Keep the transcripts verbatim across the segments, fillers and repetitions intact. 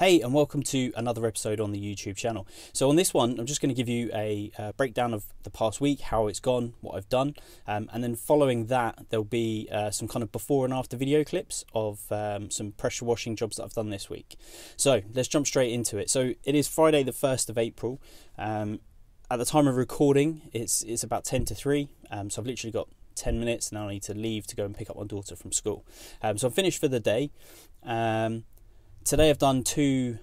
Hey, and welcome to another episode on the YouTube channel. So on this one, I'm just going to give you a uh, breakdown of the past week, how it's gone, what I've done, um, and then following that, there'll be uh, some kind of before and after video clips of um, some pressure washing jobs that I've done this week. So let's jump straight into it. So it is Friday the first of April. Um, at the time of recording, it's, it's about ten to three, um, so I've literally got ten minutes, and now I need to leave to go and pick up my daughter from school. Um, so I'm finished for the day. Um, Today I've done two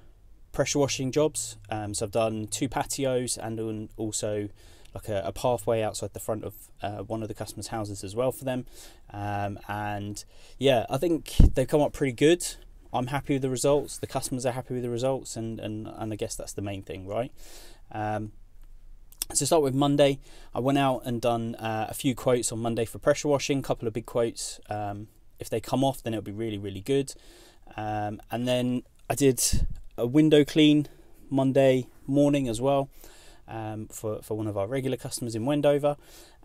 pressure washing jobs, um, so I've done two patios and also like a, a pathway outside the front of uh, one of the customers' houses as well for them, um, and yeah, I think they've come up pretty good. I'm happy with the results, the customers are happy with the results, and, and, and I guess that's the main thing, right? Um, So start with Monday. I went out and done uh, a few quotes on Monday for pressure washing, a couple of big quotes. Um, if they come off, then it'll be really, really good. Um, and then I did a window clean Monday morning as well, um, for, for one of our regular customers in Wendover.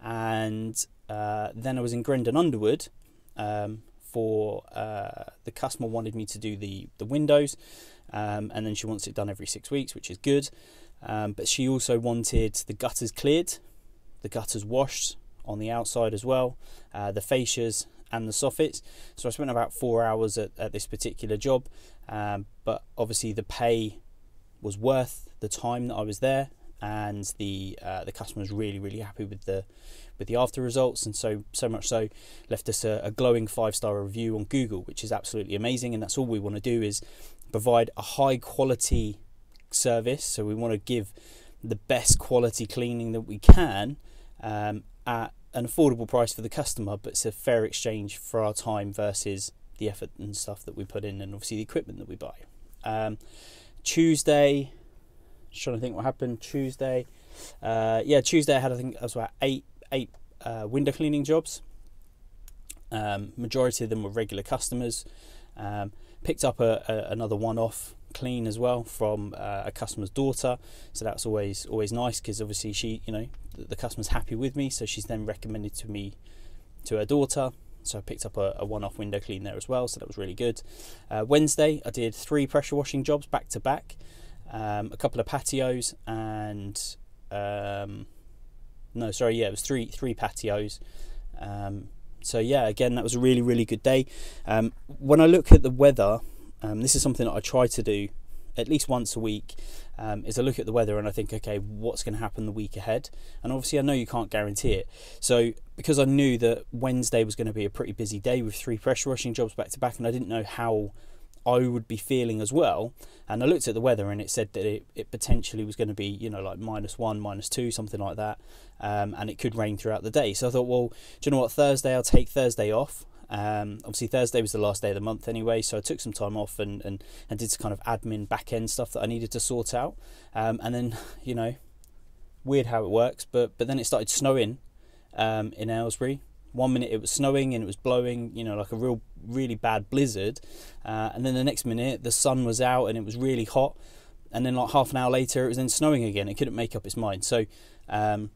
And uh, then I was in Grendon Underwood um, for uh, the customer wanted me to do the, the windows, um, and then she wants it done every six weeks, which is good. Um, but she also wanted the gutters cleared, the gutters washed on the outside as well, uh, the fascias and the soffits. So I spent about four hours at, at this particular job, um, but obviously the pay was worth the time that I was there, and the uh, the customer was really, really happy with the with the after results, and so so much so left us a, a glowing five-star review on Google, which is absolutely amazing. And that's all we want to do, is provide a high quality service. So we want to give the best quality cleaning that we can, um, at an affordable price for the customer, but it's a fair exchange for our time versus the effort and stuff that we put in, and obviously the equipment that we buy. Um, Tuesday, just trying to think what happened. Tuesday, uh, yeah, Tuesday I had, I think I was about eight eight uh, window cleaning jobs. Um, majority of them were regular customers. Um, picked up a, a, another one-off clean as well from uh, a customer's daughter, so that's always always nice, because obviously she, you know, the, the customer's happy with me, so she's then recommended to me to her daughter, so I picked up a, a one-off window clean there as well, so that was really good. uh, Wednesday I did three pressure washing jobs back to back, um, a couple of patios and um, no sorry yeah it was three three patios. Um, so yeah, again, that was a really, really good day. Um, when I look at the weather, Um, this is something that I try to do at least once a week, um, is I look at the weather and I think, okay, what's going to happen the week ahead? And obviously I know you can't guarantee it. So because I knew that Wednesday was going to be a pretty busy day with three pressure washing jobs back to back, and I didn't know how I would be feeling as well, and I looked at the weather and it said that it, it potentially was going to be, you know, like minus one, minus two, something like that, um, and it could rain throughout the day. So I thought, well, do you know what, Thursday, I'll take Thursday off. Um, obviously Thursday was the last day of the month anyway, so I took some time off and, and, and did some kind of admin back end stuff that I needed to sort out, um, and then, you know, weird how it works, but but then it started snowing um, in Aylesbury. One minute it was snowing and it was blowing, you know, like a real really bad blizzard, uh, and then the next minute the sun was out and it was really hot, and then like half an hour later it was then snowing again. It couldn't make up its mind. So um,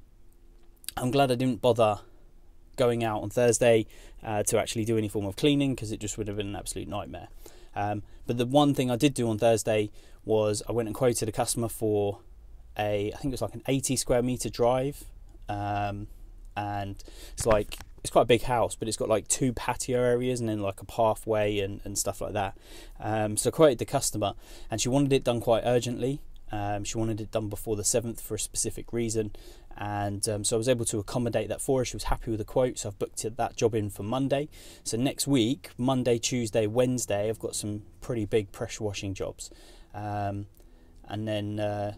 I'm glad I didn't bother going out on Thursday uh, to actually do any form of cleaning, because it just would have been an absolute nightmare. Um, but the one thing I did do on Thursday was I went and quoted a customer for a, I think it was like an eighty square meter drive, um, and it's like, it's quite a big house, but it's got like two patio areas and then like a pathway and, and stuff like that. Um, so I quoted the customer, and she wanted it done quite urgently. Um, she wanted it done before the seventh for a specific reason, and um, so I was able to accommodate that for her. She was happy with the quote, so I've booked that job in for Monday. So next week, Monday, Tuesday, Wednesday, I've got some pretty big pressure washing jobs, um, and then uh,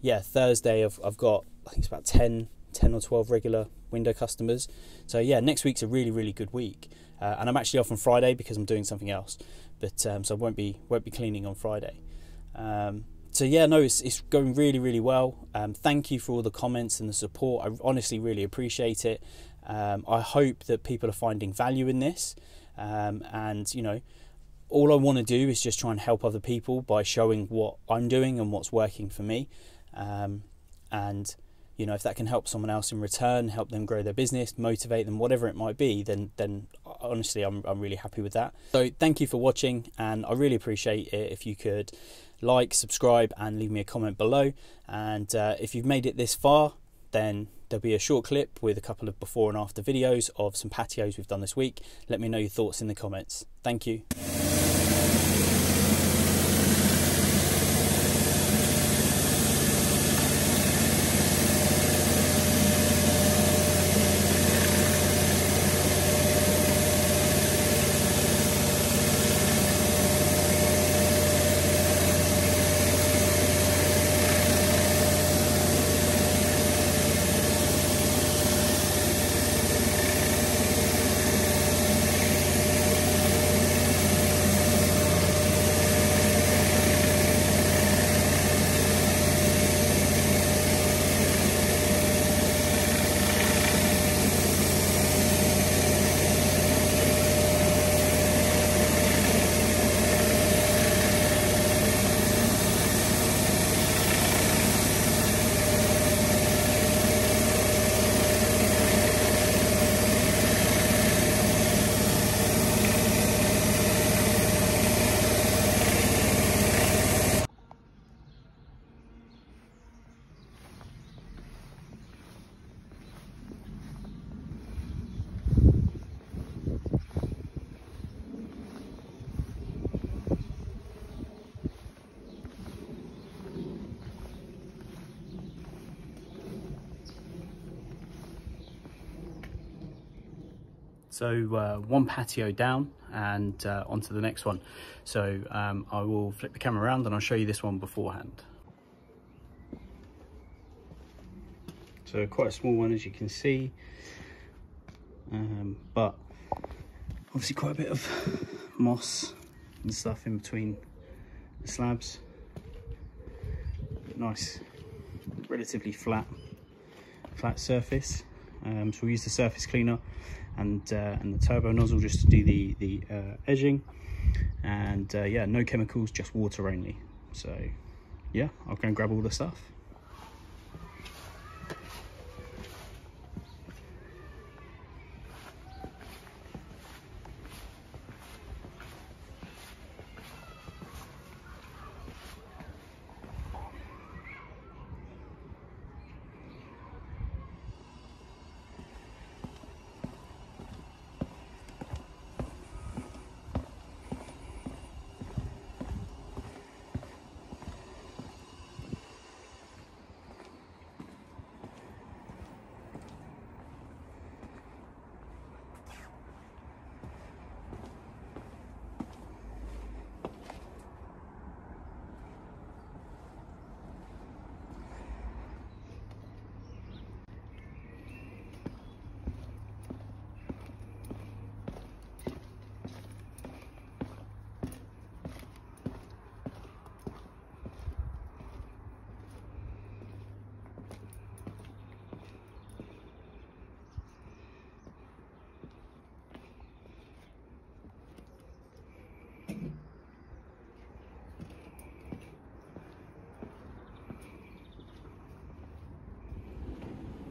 yeah, Thursday I've, I've got, I think it's about ten or twelve regular window customers. So yeah, next week's a really, really good week, uh, and I'm actually off on Friday because I'm doing something else, but um, so I won't be won't be cleaning on Friday. Um, So yeah, no, it's, it's going really, really well. Um, thank you for all the comments and the support. I honestly really appreciate it. Um, I hope that people are finding value in this. Um, and, you know, all I want to do is just try and help other people by showing what I'm doing and what's working for me. Um, and, you know, if that can help someone else in return, help them grow their business, motivate them, whatever it might be, then then honestly, I'm, I'm really happy with that. So thank you for watching, and I really appreciate it if you could like, subscribe, and leave me a comment below. And uh, if you've made it this far, then there'll be a short clip with a couple of before and after videos of some patios we've done this week. Let me know your thoughts in the comments. Thank you. So uh, one patio down and uh, onto the next one. So um, I will flip the camera around and I'll show you this one beforehand. So quite a small one, as you can see, um, but obviously quite a bit of moss and stuff in between the slabs. But nice, relatively flat, flat surface. Um, so we'll use the surface cleaner and uh, and the turbo nozzle just to do the the uh, edging, and uh, yeah, no chemicals, just water only. So yeah, I'll go and grab all the stuff.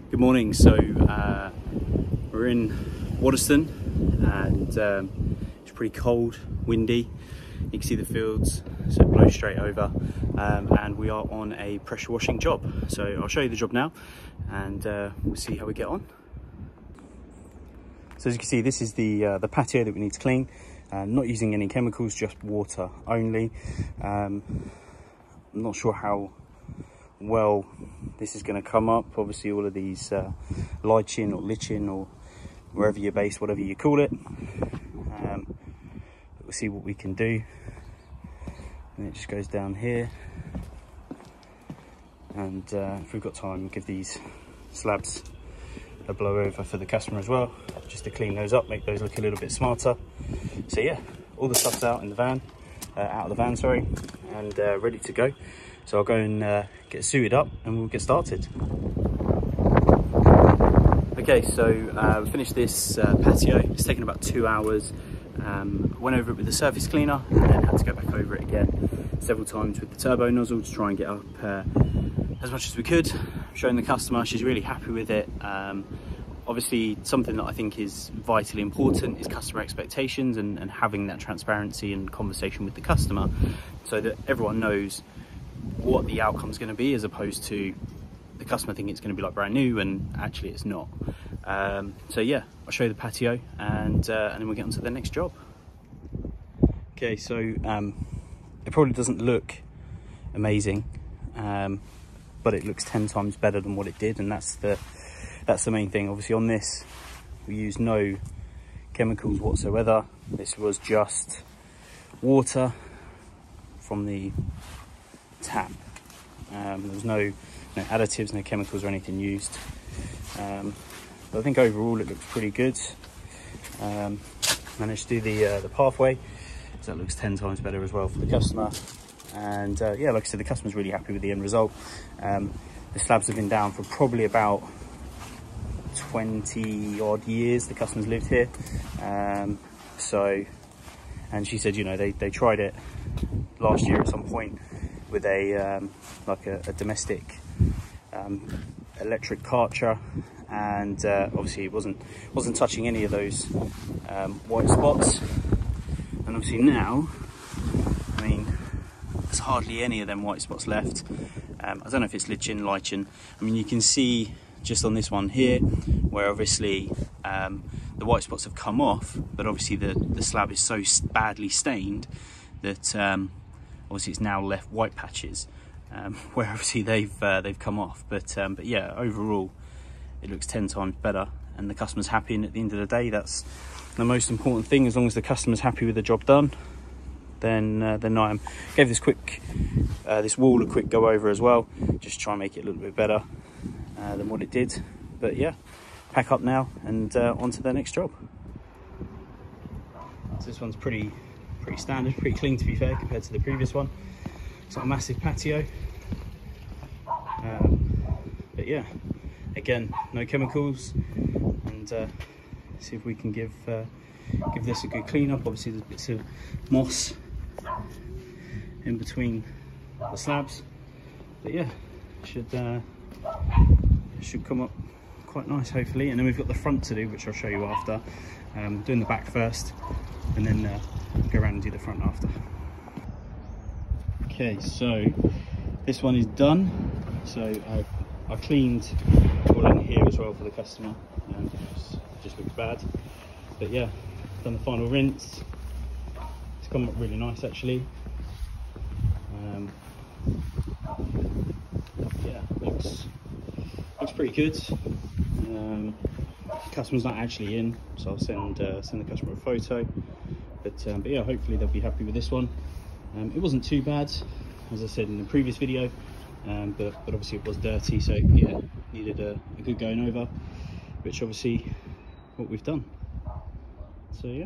Good morning. So uh, we're in Waddesdon, and um, it's pretty cold, windy. You can see the fields, so it blows straight over, um, and we are on a pressure washing job. So I'll show you the job now, and uh, we'll see how we get on. So as you can see, this is the uh, the patio that we need to clean. Uh, not using any chemicals, just water only. Um, I'm not sure how well this is going to come up. Obviously all of these uh, lichen or lichen or wherever you're based, whatever you call it, um, but we'll see what we can do. And it just goes down here, and uh, if we've got time, we'll give these slabs a blow over for the customer as well, just to clean those up, make those look a little bit smarter. So yeah, all the stuff's out in the van, uh, out of the van sorry, and uh, ready to go. So I'll go and uh, get suited up and we'll get started. Okay, so uh, we finished this uh, patio. It's taken about two hours. Um, went over it with the surface cleaner and then had to go back over it again several times with the turbo nozzle to try and get up uh, as much as we could, showing the customer she's really happy with it. Um, obviously something that I think is vitally important is customer expectations and, and having that transparency and conversation with the customer so that everyone knows what the outcome is going to be, as opposed to the customer thinking it's going to be like brand new and actually it's not. Um, so yeah, I'll show you the patio and, uh, and then we'll get on to the next job. Okay, so um, it probably doesn't look amazing, um, but it looks ten times better than what it did, and that's the that's the main thing. Obviously on this we used no chemicals whatsoever. This was just water from the tap. Um, there was no no additives, no chemicals or anything used. Um, but I think overall it looks pretty good. Um, managed to do the uh, the pathway, so that looks ten times better as well for the customer. And uh, yeah, like I said, the customer's really happy with the end result. Um, the slabs have been down for probably about twenty odd years the customer's lived here. Um, so, and she said, you know, they, they tried it last year at some point with a um, like a, a domestic um, electric karcher, and uh, obviously it wasn't wasn't touching any of those um, white spots. And obviously now, I mean, there's hardly any of them white spots left. Um, I don't know if it's lichen, lichen. I mean, you can see just on this one here where obviously um, the white spots have come off, but obviously the the slab is so badly stained that. Um, Obviously, it's now left white patches um, where obviously they've uh, they've come off. But um, but yeah, overall, it looks ten times better, and the customer's happy. And at the end of the day, that's the most important thing. As long as the customer's happy with the job done, then uh, then I am. Gave this quick uh, this wall a quick go over as well, just try and make it a little bit better uh, than what it did. But yeah, pack up now and uh, on to the next job. So this one's pretty. Pretty standard, pretty clean to be fair compared to the previous one. It's not a massive patio, um, but yeah, again, no chemicals, and uh, see if we can give uh, give this a good clean up. Obviously there's bits of moss in between the slabs, but yeah, should uh, should come up quite nice hopefully. And then we've got the front to do, which I'll show you after. Um, doing the back first, and then uh, go around and do the front after. Okay, so this one is done. So I've, I've cleaned all in here as well for the customer. Um, it just, just looks bad, but yeah, done the final rinse. It's come up really nice actually. Um, yeah, looks looks pretty good. Um, customer's not actually in, so I'll send uh, send the customer a photo. But, um, but yeah, hopefully they'll be happy with this one. Um, it wasn't too bad, as I said in the previous video, um, but, but obviously it was dirty, so yeah, needed a, a good going over, which obviously what we've done. So yeah.